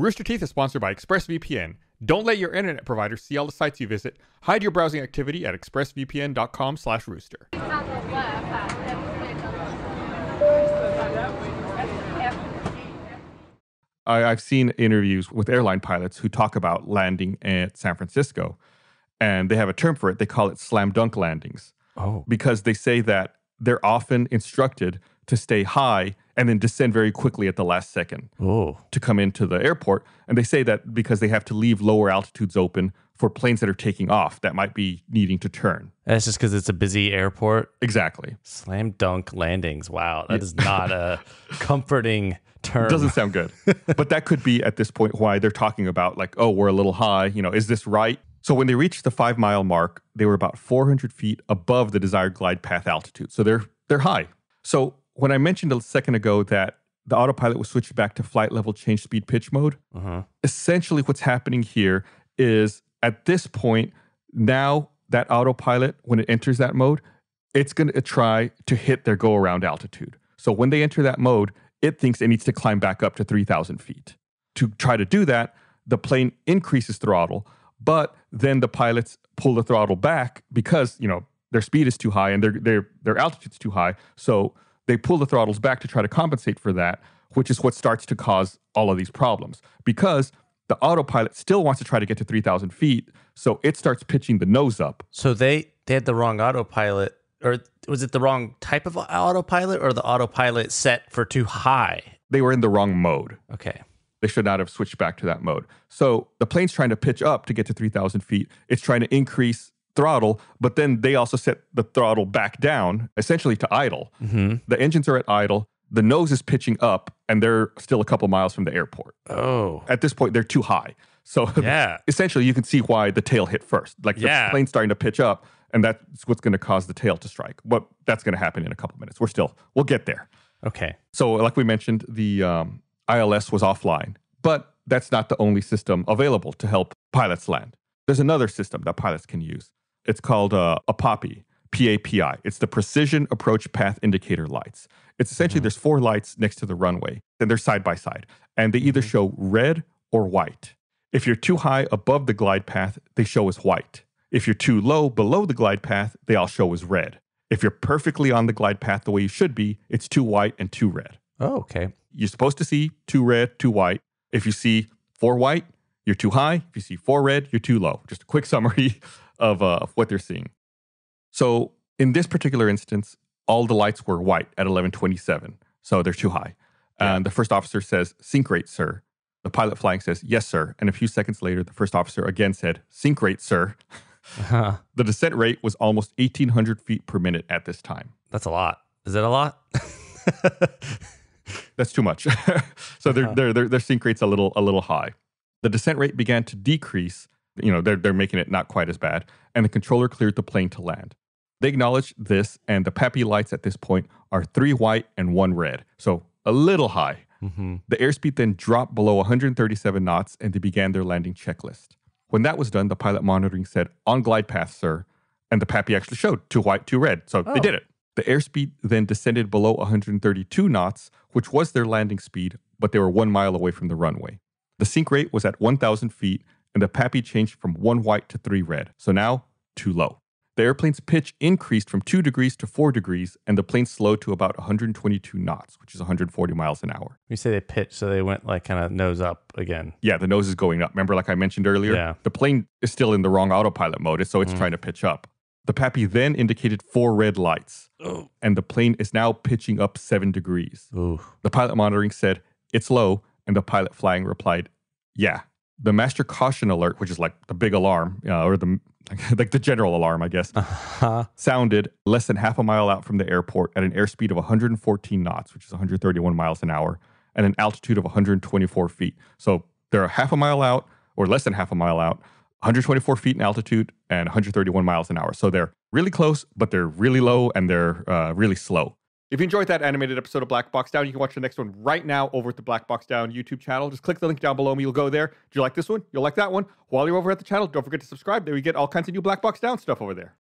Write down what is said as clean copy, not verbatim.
Rooster Teeth is sponsored by ExpressVPN. Don't let your internet provider see all the sites you visit. Hide your browsing activity at expressvpn.com/rooster. I've seen interviews with airline pilots who talk about landing at San Francisco, and they have a term for it. They call it slam dunk landings. Oh. Because they say that they're often instructed to stay high and then descend very quickly at the last second to come into the airport. And they say that because they have to leave lower altitudes open for planes that are taking off that might be needing to turn. And it's just because it's a busy airport? Exactly. Slam dunk landings. Wow, that is not a comforting term. Doesn't sound good. But that could be at this point why they're talking about like, oh, we're a little high. You know, is this right? So when they reached the 5-mile mark, they were about 400 feet above the desired glide path altitude. So they're high. So when I mentioned a second ago that the autopilot was switched back to flight level change speed pitch mode, essentially what's happening here is at this point, now that autopilot, when it enters that mode, it's going to try to hit their go-around altitude. So when they enter that mode, it thinks it needs to climb back up to 3,000 feet. To try to do that, the plane increases throttle, but then the pilots pull the throttle back because, you know, their speed is too high and their altitude's too high. So they pull the throttles back to try to compensate for that, which is what starts to cause all of these problems. Because the autopilot still wants to try to get to 3,000 feet, so it starts pitching the nose up. So they had the wrong autopilot, or was it the wrong type of autopilot, or the autopilot set for too high? They were in the wrong mode. Okay. They should not have switched back to that mode. So the plane's trying to pitch up to get to 3,000 feet. It's trying to increase throttle, but then they also set the throttle back down, essentially to idle. The engines are at idle, the nose is pitching up, and they're still a couple miles from the airport. Oh. At this point, they're too high. So essentially, you can see why the tail hit first. Like the plane's starting to pitch up, and that's what's going to cause the tail to strike. But that's going to happen in a couple minutes. We'll get there. Okay. So like we mentioned, the ILS was offline, but that's not the only system available to help pilots land. There's another system that pilots can use. It's called a PAPI, P-A-P-I. It's the Precision Approach Path Indicator lights. It's essentially there's four lights next to the runway, and they're side by side, and they either show red or white. If you're too high above the glide path, they show as white. If you're too low below the glide path, they all show as red. If you're perfectly on the glide path the way you should be, it's two white and two red. Oh, okay. You're supposed to see two red, two white. If you see four white, you're too high. If you see four red, you're too low. Just a quick summary of what they're seeing. So in this particular instance, all the lights were white at 1127. So they're too high. Yeah. And the first officer says, "Sync rate, sir." The pilot flying says, "Yes, sir." And a few seconds later, the first officer again said, "Sync rate, sir." The descent rate was almost 1,800 feet per minute at this time. That's a lot. Is it a lot? That's too much. So their sync rate's a little high. The descent rate began to decrease. You know, they're making it not quite as bad. And the controller cleared the plane to land. They acknowledged this, and the PAPI lights at this point are three white and one red. So a little high. The airspeed then dropped below 137 knots, and they began their landing checklist. When that was done, the pilot monitoring said, "On glide path, sir." And the PAPI actually showed two white, two red. So they did it. The airspeed then descended below 132 knots, which was their landing speed, but they were 1 mile away from the runway. The sync rate was at 1,000 feet, and the PAPI changed from one white to three red, so now too low. The airplane's pitch increased from 2 degrees to 4 degrees, and the plane slowed to about 122 knots, which is 140 miles an hour. You say they pitched, so they went like kind of nose up again. Yeah, the nose is going up. Remember, like I mentioned earlier? Yeah. The plane is still in the wrong autopilot mode, so it's trying to pitch up. The PAPI then indicated four red lights, and the plane is now pitching up 7 degrees. The pilot monitoring said, "It's low," and the pilot flying replied, "Yeah." The master caution alert, which is like the big alarm, or the like the general alarm, I guess, sounded less than half a mile out from the airport at an airspeed of 114 knots, which is 131 miles an hour, and an altitude of 124 feet. So they're half a mile out, or less than half a mile out, 124 feet in altitude, and 131 miles an hour. So they're really close, but they're really low, and they're really slow. If you enjoyed that animated episode of Black Box Down, you can watch the next one right now over at the Black Box Down YouTube channel. Just click the link down below me. You'll go there. Do you like this one? You'll like that one. While you're over at the channel, don't forget to subscribe. There we get all kinds of new Black Box Down stuff over there.